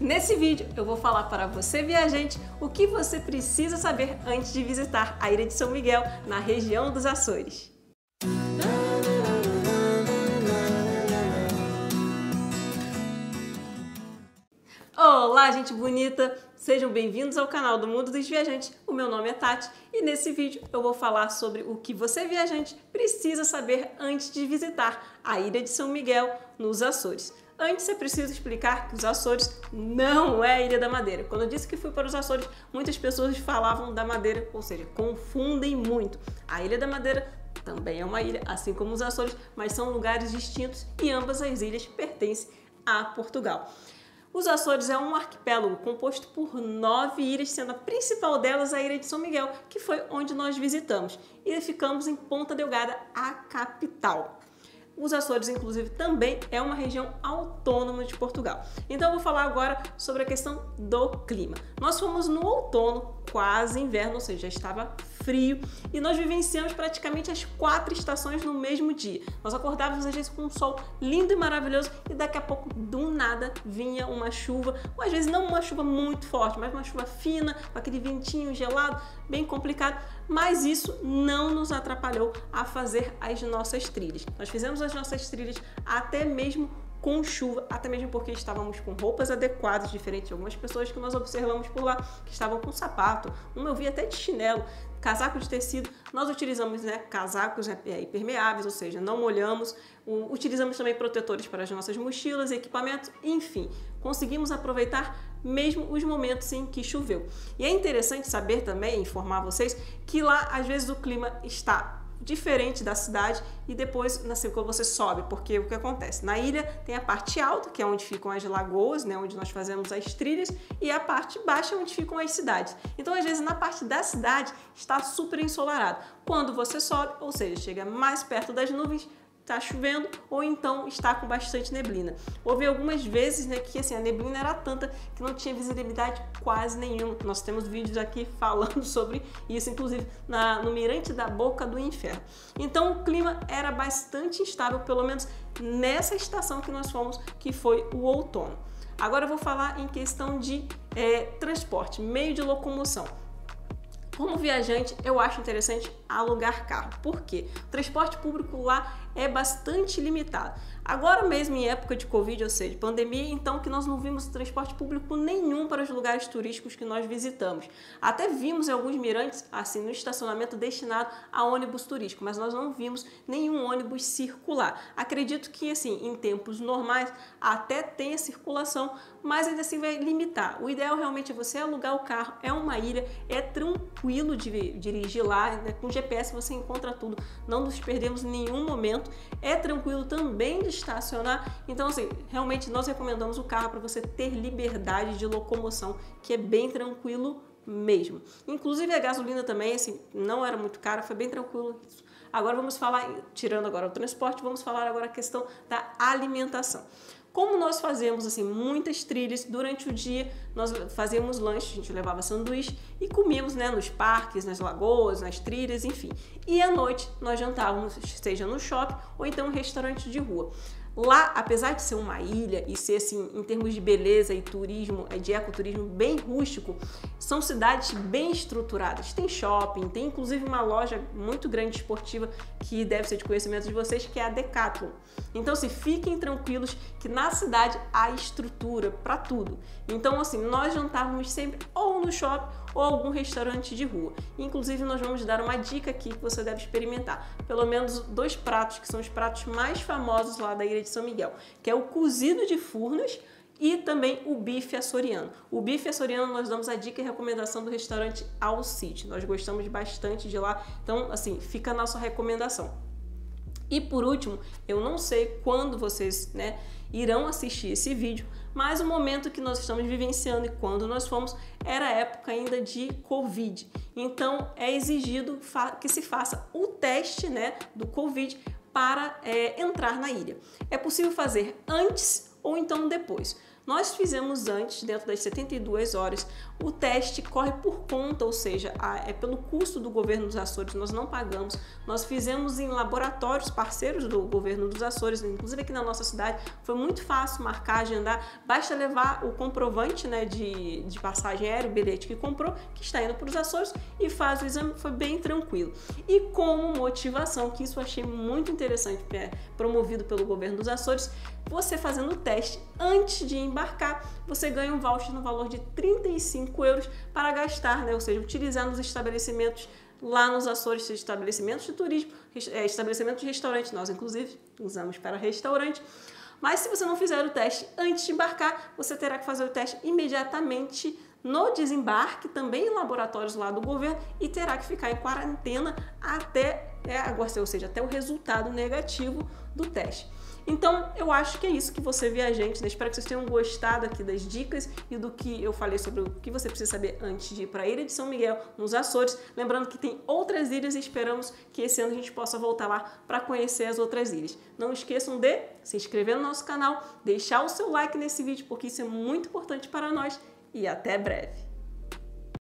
Nesse vídeo eu vou falar para você, viajante, o que você precisa saber antes de visitar a Ilha de São Miguel, na região dos Açores. Olá, gente bonita! Sejam bem-vindos ao canal do Mundo dos Viajantes. O meu nome é Tati e nesse vídeo eu vou falar sobre o que você, viajante, precisa saber antes de visitar a Ilha de São Miguel, nos Açores. Antes, é preciso explicar que os Açores não é a Ilha da Madeira. Quando eu disse que fui para os Açores, muitas pessoas falavam da Madeira, ou seja, confundem muito. A Ilha da Madeira também é uma ilha, assim como os Açores, mas são lugares distintos e ambas as ilhas pertencem a Portugal. Os Açores é um arquipélago composto por 9 ilhas, sendo a principal delas a Ilha de São Miguel, que foi onde nós visitamos. E ficamos em Ponta Delgada, a capital. Os Açores, inclusive, também é uma região autônoma de Portugal. Então eu vou falar agora sobre a questão do clima. Nós fomos no outono, quase inverno, ou seja, já estava frio, e nós vivenciamos praticamente as 4 estações no mesmo dia. Nós acordávamos às vezes com um sol lindo e maravilhoso e daqui a pouco, do nada, vinha uma chuva, ou às vezes não uma chuva muito forte, mas uma chuva fina, com aquele ventinho gelado, bem complicado, mas isso não nos atrapalhou a fazer as nossas trilhas. Nós fizemos as nossas trilhas até mesmo com chuva, até mesmo porque estávamos com roupas adequadas, diferente de algumas pessoas que nós observamos por lá, que estavam com sapato, eu vi até de chinelo, casaco de tecido. Nós utilizamos casacos impermeáveis, ou seja, não molhamos, utilizamos também protetores para as nossas mochilas, equipamentos, enfim, conseguimos aproveitar mesmo os momentos em que choveu. E é interessante saber também, informar vocês, que lá às vezes o clima está diferente da cidade e depois quando você sobe, porque o que acontece? Na ilha tem a parte alta, que é onde ficam as lagoas, onde nós fazemos as trilhas, e a parte baixa onde ficam as cidades. Então às vezes na parte da cidade está super ensolarado. Quando você sobe, ou seja, chega mais perto das nuvens, está chovendo ou então está com bastante neblina. Houve algumas vezes que a neblina era tanta que não tinha visibilidade quase nenhuma. Nós temos vídeos aqui falando sobre isso, inclusive no mirante da Boca do Inferno. Então o clima era bastante instável, pelo menos nessa estação que nós fomos, que foi o outono. Agora eu vou falar em questão de transporte, meio de locomoção. Como viajante, eu acho interessante alugar carro, porque o transporte público lá é bastante limitado. Agora mesmo em época de Covid, ou seja, pandemia, então que nós não vimos transporte público nenhum para os lugares turísticos que nós visitamos. Até vimos alguns mirantes, assim, no estacionamento destinado a ônibus turístico, mas nós não vimos nenhum ônibus circular. Acredito que, assim, em tempos normais até tenha circulação, mas ainda assim vai limitar. O ideal realmente é você alugar o carro, é uma ilha, é tranquilo de dirigir lá, com GPS você encontra tudo, não nos perdemos em nenhum momento, é tranquilo também de estacionar. Então, assim, realmente nós recomendamos o carro para você ter liberdade de locomoção, que é bem tranquilo mesmo. Inclusive a gasolina também, assim, não era muito cara, foi bem tranquilo isso. Agora vamos falar, tirando agora o transporte, vamos falar agora a questão da alimentação. Como nós fazemos assim muitas trilhas durante o dia, nós fazíamos lanche, a gente levava sanduíche e comíamos nos parques, nas lagoas, nas trilhas, enfim. E à noite nós jantávamos, seja no shopping ou então em um restaurante de rua. Lá, apesar de ser uma ilha e ser assim, em termos de beleza e turismo, de ecoturismo bem rústico, são cidades bem estruturadas. Tem shopping, tem inclusive uma loja muito grande esportiva que deve ser de conhecimento de vocês, que é a Decathlon. Então, se fiquem tranquilos que na cidade há estrutura para tudo. Então, assim, nós jantávamos sempre ou no shopping ou algum restaurante de rua. Inclusive, nós vamos dar uma dica aqui que você deve experimentar. Pelo menos 2 pratos, que são os pratos mais famosos lá da Ilha de São Miguel, que é o cozido de furnas e também o bife açoriano. O bife açoriano nós damos a dica e recomendação do restaurante All City. Nós gostamos bastante de lá, então assim, fica a nossa recomendação. E por último, eu não sei quando vocês irão assistir esse vídeo, mas o momento que nós estamos vivenciando e quando nós fomos era época ainda de Covid. Então é exigido que se faça o teste do Covid para entrar na ilha. É possível fazer antes ou então depois. Nós fizemos antes, dentro das 72 horas, o teste corre por conta, ou seja, é pelo custo do governo dos Açores, nós não pagamos. Nós fizemos em laboratórios parceiros do governo dos Açores, inclusive aqui na nossa cidade, foi muito fácil marcar, agendar, basta levar o comprovante, né, de passagem aérea, o bilhete que comprou, que está indo para os Açores, e faz o exame, foi bem tranquilo. E como motivação, que isso eu achei muito interessante, promovido pelo governo dos Açores, você fazendo o teste antes de embarcar, você ganha um voucher no valor de 35 euros para gastar, né? Ou seja, utilizar nos estabelecimentos lá nos Açores, estabelecimentos de turismo, estabelecimentos de restaurante, nós inclusive usamos para restaurante. Mas se você não fizer o teste antes de embarcar, você terá que fazer o teste imediatamente no desembarque, também em laboratórios lá do governo, e terá que ficar em quarentena até, ou seja, até o resultado negativo do teste. Então, eu acho que é isso que você, viajante, né? Espero que vocês tenham gostado aqui das dicas e do que eu falei sobre o que você precisa saber antes de ir para a Ilha de São Miguel, nos Açores. Lembrando que tem outras ilhas e esperamos que esse ano a gente possa voltar lá para conhecer as outras ilhas. Não esqueçam de se inscrever no nosso canal, deixar o seu like nesse vídeo, porque isso é muito importante para nós, e até breve!